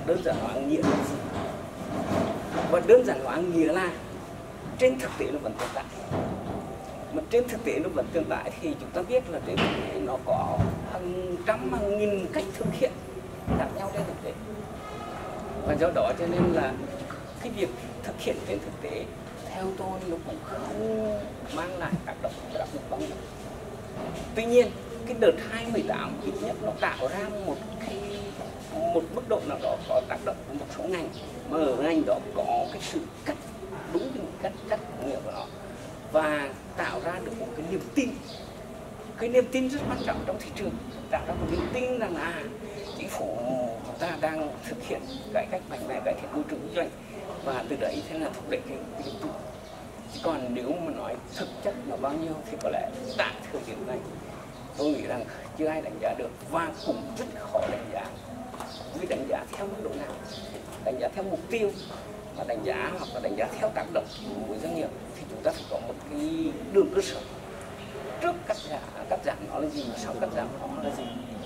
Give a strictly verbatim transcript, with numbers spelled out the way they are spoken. và đơn giản hóa nghĩa là gì? Và đơn giản hóa nghĩa là trên thực tế nó vẫn tồn tại. Mà trên thực tế nó vẫn tồn tại thì chúng ta biết là trên thực tế nó có hàng trăm, hàng nghìn cách thực hiện khác nhau trên thực tế. Và do đó cho nên là cái việc thực hiện trên thực tế theo tôi nó cũng không mang lại tác động đặc biệt bao nhiêu. Tuy nhiên cái đợt hai không một tám ít nhất nó tạo ra một cái một mức độ nào đó có tác động của một số ngành, mà ở ngành đó có cái sự cắt đúng cái cách cắt nghĩa của nó và tạo ra được một cái niềm tin. Cái niềm tin rất quan trọng trong thị trường, tạo ra một niềm tin rằng à, chính phủ chúng ta đang thực hiện cải cách mạnh mẽ, cải thiện môi trường kinh doanh và từ đấy thế là thúc đẩy cái kinh tế. Còn nếu mà nói thực chất là bao nhiêu thì có lẽ tại thời điểm này tôi nghĩ rằng chưa ai đánh giá được và cũng rất khó đánh giá. Vì đánh giá theo mức độ nào, đánh giá theo mục tiêu và đánh giá hoặc là đánh giá theo tác động của mỗi doanh nghiệp thì chúng ta phải có một cái đường cơ sở trước cắt giảm, cắt giảm nó là gì, sau cắt giảm nó là gì.